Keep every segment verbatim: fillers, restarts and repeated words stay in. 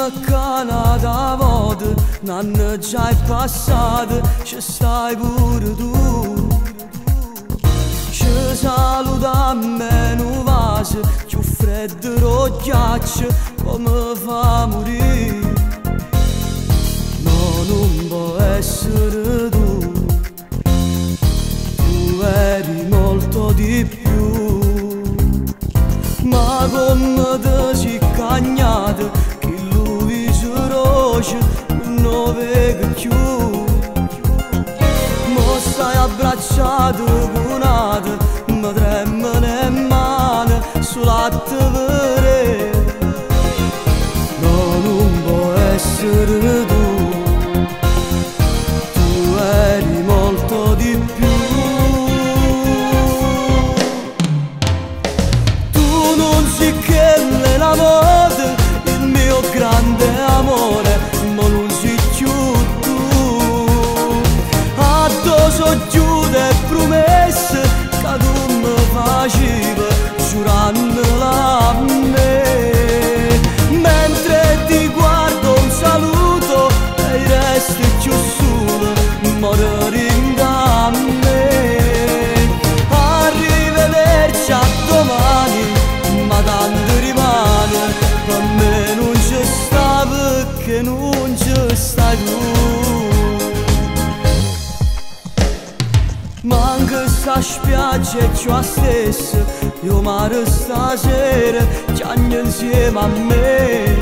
măcana da vod, nană ce-ai pasat, ce stai burdu. Ce saluta menu vase, ciu freddo roghiaccio, come fa a morire. No, non può essere tu, tu eri molto di più. Ma come te si cagnate, che lui si roce, non vede più. Mo stai abbracciato, buonato, ma tremane in mano, sulla tevere. No, non può essere tu, tu eri molto di più. Il mio grande amore, ma non si chiude. Addosso chiude promesse che tu mi facevi, giurandola a me. Mentre ti guardo un saluto e resti più solo, morire in me. Arrivederci a domani, ma tanto per me non ci sta, perché non ci stai tu. Ma anche sta spiaggia è ciò stesso, io mare stasera c'hanno insieme a me.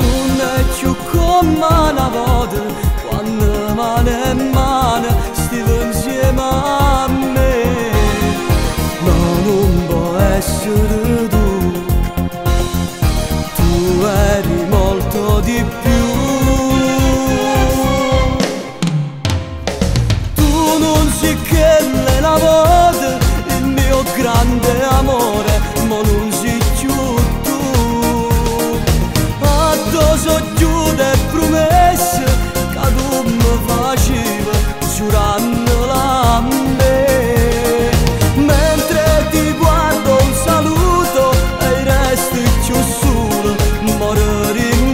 Non è più come una volta, quando mano in mano stiamo insieme a me. Ma non può essere tu, eri molto di più. Tu non si che le lavate, il mio grande amore, ma non si chiude. Addosso chiude promesse che tu mi facevi, giurandola a me. Mentre ti guardo un saluto e resti più solo, morire in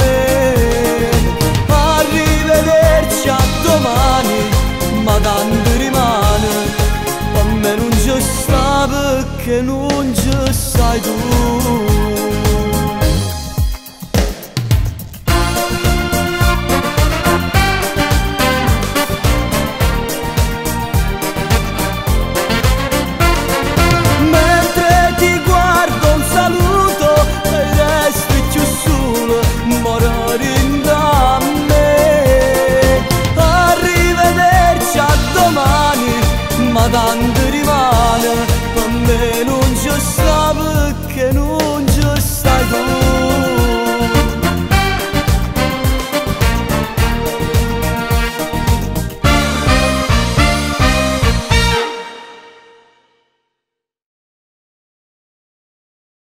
me. Arrivederci a domani, ma tanto rimane, per me non ci sta, perché non ci stai tu.